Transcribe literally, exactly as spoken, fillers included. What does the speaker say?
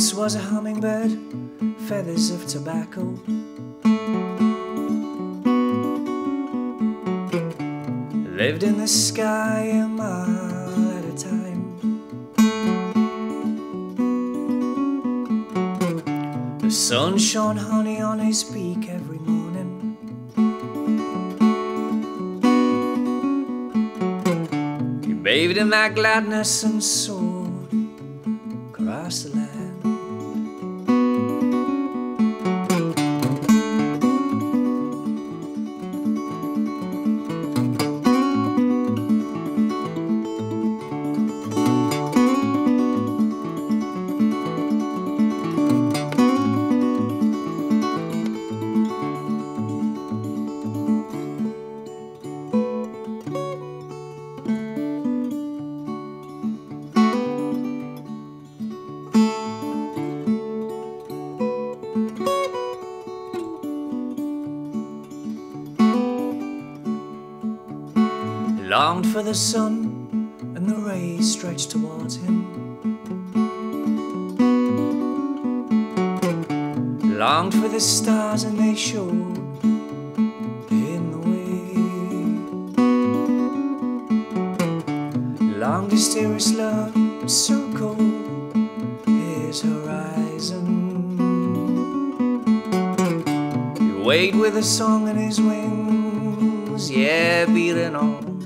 Once was a hummingbird, feathers of tobacco. Lived in the sky a mile at a time. The sun shone honey on his beak every morning. He bathed in that gladness and soared across the land. Longed for the sun, and the rays stretched towards him. Longed for the stars, and they showed in the way. Longed to steer his love, but so cold his horizon. He waved with a song in his wings, yeah, beating on.